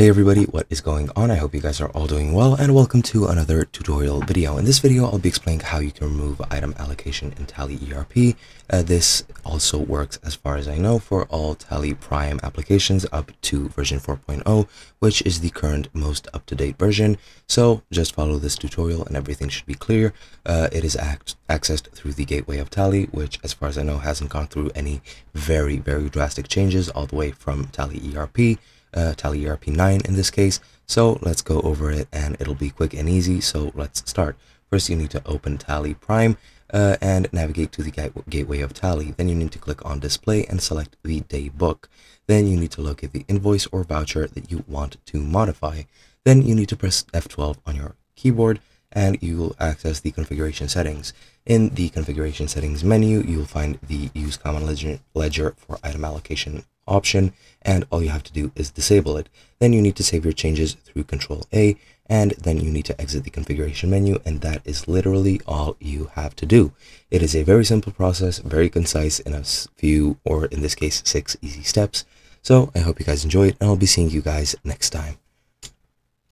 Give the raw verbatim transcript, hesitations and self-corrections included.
Hey everybody, what is going on? I hope you guys are all doing well and welcome to another tutorial video. In this video, I'll be explaining how you can remove item allocation in Tally E R P. Uh, this also works, as far as I know, for all Tally Prime applications up to version four point oh, which is the current most up-to-date version. So just follow this tutorial and everything should be clear. Uh, it is act accessed through the Gateway of Tally, which as far as I know hasn't gone through any very, very drastic changes all the way from Tally E R P. Uh, Tally E R P nine in this case. So let's go over it and it'll be quick and easy. So let's start. First, you need to open Tally Prime uh, and navigate to the Gateway of Tally. Then you need to click on Display and select the Day Book. Then you need to locate the invoice or voucher that you want to modify. Then you need to press F twelve on your keyboard and you will access the Configuration Settings. In the Configuration Settings menu, you'll find the Use Common Ledger, ledger for Item Allocation option, and all you have to do is disable it. Then you need to save your changes through Control A, and then you need to exit the configuration menu, and that is literally all you have to do. It is a very simple process, very concise, in a few, or in this case six easy steps. So I hope you guys enjoyed, and I'll be seeing you guys next time.